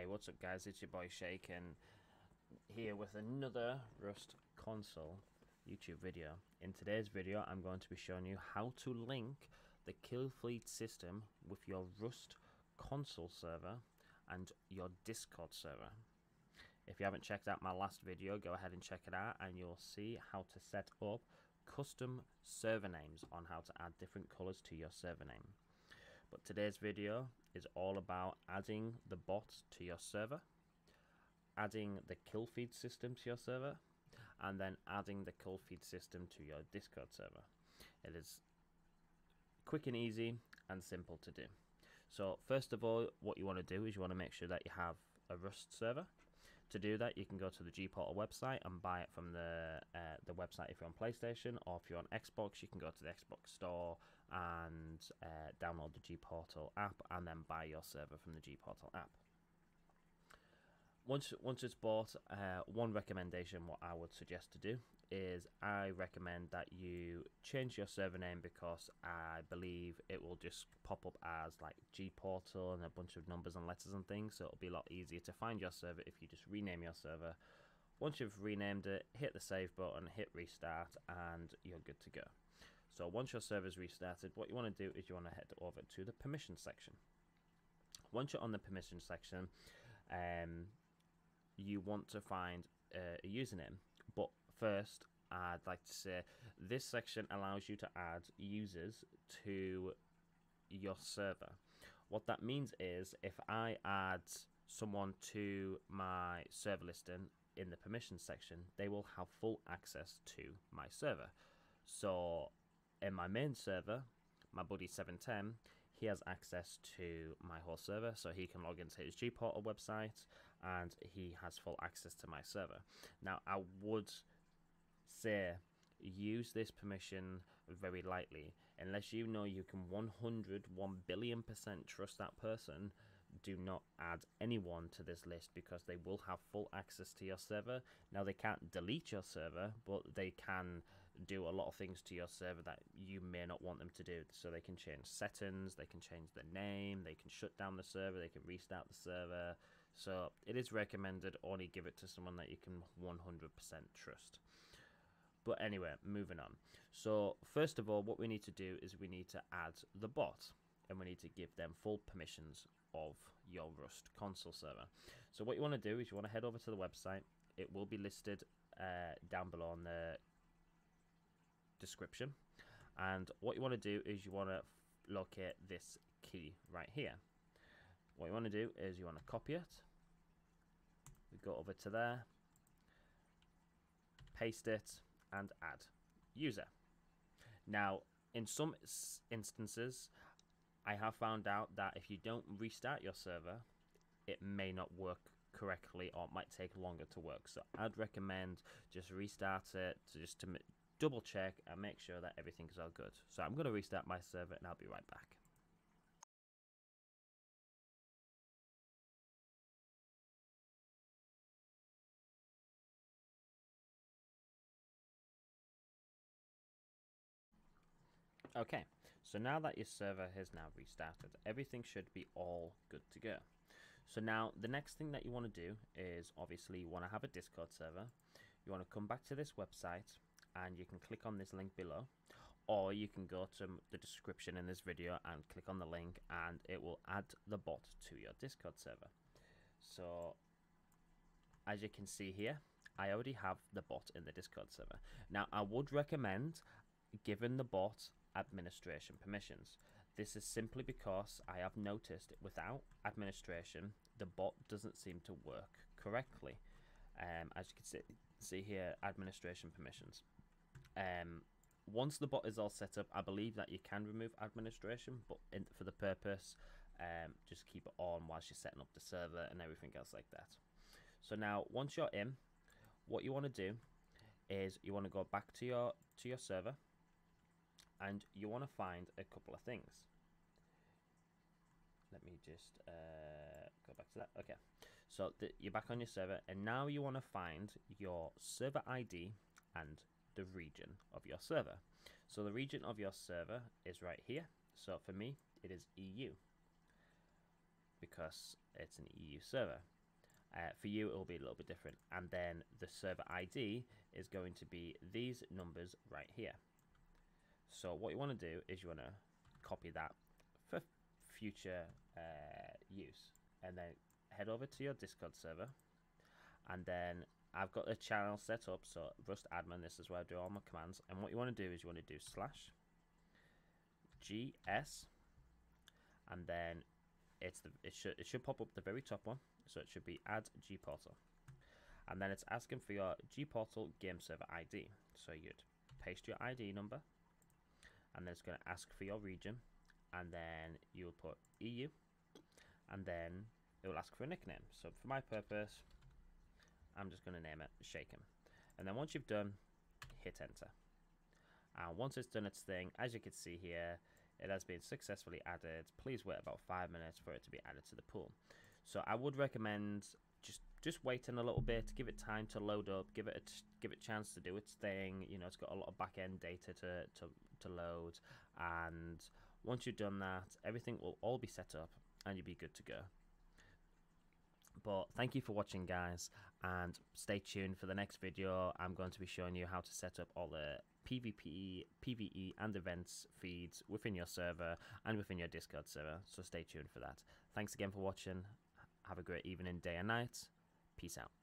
Hey, what's up guys, it's your boy Shake and here with another Rust Console YouTube video. In today's video I'm going to be showing you how to link the Killfeed system with your Rust Console server and your Discord server. If you haven't checked out my last video, go ahead and check it out and you'll see how to set up custom server names on how to add different colors to your server name. But today's video is all about adding the bots to your server, adding the Killfeed system to your server, and then adding the Killfeed system to your Discord server. It is quick and easy and simple to do. So first of all, what you want to do is you want to make sure that you have a Rust server. To do that, you can go to the G Portal website and buy it from the website if you're on PlayStation, or if you're on Xbox, you can go to the Xbox store and download the G Portal app and then buy your server from the G Portal app. Once it's bought, one recommendation what I would suggest to do is I recommend that you change your server name, because I believe it will just pop up as like G Portal and a bunch of numbers and letters and things, so it'll be a lot easier to find your server if you just rename your server. Once you've renamed it, hit the save button, hit restart, and you're good to go. So once your server's restarted, what you want to do is you want to head over to the permissions section. Once you're on the permissions section, you want to find a username, but first I'd like to say this section allows you to add users to your server. What that means is if I add someone to my server listing in the permissions section, they will have full access to my server. So in my main server, my buddy 710, he has access to my whole server, so he can log into his G Portal website and he has full access to my server. Now, I would say use this permission very lightly. Unless you know you can 1 billion percent trust that person, do not add anyone to this list, because they will have full access to your server. Now, they can't delete your server, but they can do a lot of things to your server that you may not want them to do. So they can change settings, they can change the name, they can shut down the server, they can restart the server. So it is recommended only give it to someone that you can 100% trust. But anyway, moving on. So first of all, what we need to do is we need to add the bot, and we need to give them full permissions of your Rust console server. So what you want to do is you want to head over to the website. It will be listed down below in the description, and what you want to do is you want to locate this key right here. What you want to do is you want to copy it, we go over to there, paste it, and add user. Now, in some instances I have found out that if you don't restart your server, it may not work correctly, or it might take longer to work. So I'd recommend just restart it to double check and make sure that everything's all good. So I'm going to restart my server and I'll be right back. Okay, so now that your server has now restarted, everything should be all good to go. So now the next thing that you want to do is obviously you want to have a Discord server. You want to come back to this website and you can click on this link below, or you can go to the description in this video and click on the link and it will add the bot to your Discord server. So as you can see here, I already have the bot in the Discord server. Now, I would recommend giving the bot administration permissions. This is simply because I have noticed without administration the bot doesn't seem to work correctly. As you can see here, administration permissions. Once the bot is all set up, I believe that you can remove administration, but for the purpose, just keep it on whilst you're setting up the server and everything else like that. So now once you're in, what you want to do is you want to go back to your server, and you want to find a couple of things. Let me just go back to that. Okay, so you're back on your server, and now you want to find your server ID and the region of your server. So the region of your server is right here. So for me, it is EU, because because it's an EU server. For you, it'll be a little bit different. And then the server ID is going to be these numbers right here. So what you want to do is you want to copy that for future use. And then head over to your Discord server. And then I've got a channel set up, so Rust admin, this is where I do all my commands. And what you want to do is you want to do slash gs, and then it should pop up the very top one, so it should be add G Portal. And then it's asking for your G Portal game server ID. So you'd paste your ID number, and then it's going to ask for your region, and then you'll put EU, and then it will ask for a nickname. So for my purpose, I'm just going to name it Shake. And then once you've done, hit enter. And once it's done its thing, as you can see here, it has been successfully added. Please wait about 5 minutes for it to be added to the pool. So I would recommend just waiting a little bit, give it time to load up, give it chance to do its thing. You know, it's got a lot of back end data to load, and once you've done that, everything will all be set up and you'll be good to go. But thank you for watching, guys, and stay tuned for the next video. I'm going to be showing you how to set up all the PvP, PvE and events feeds within your server and within your Discord server, so stay tuned for that. Thanks again for watching. Have a great evening, day and night. Peace out.